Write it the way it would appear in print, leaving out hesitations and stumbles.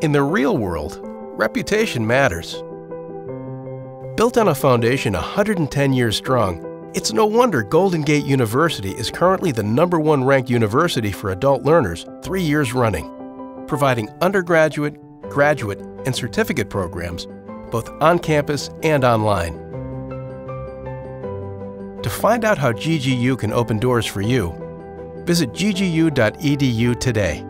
In the real world, reputation matters. Built on a foundation 110 years strong, it's no wonder Golden Gate University is currently the #1 ranked university for adult learners 3 years running, providing undergraduate, graduate, and certificate programs both on campus and online. To find out how GGU can open doors for you, visit ggu.edu today.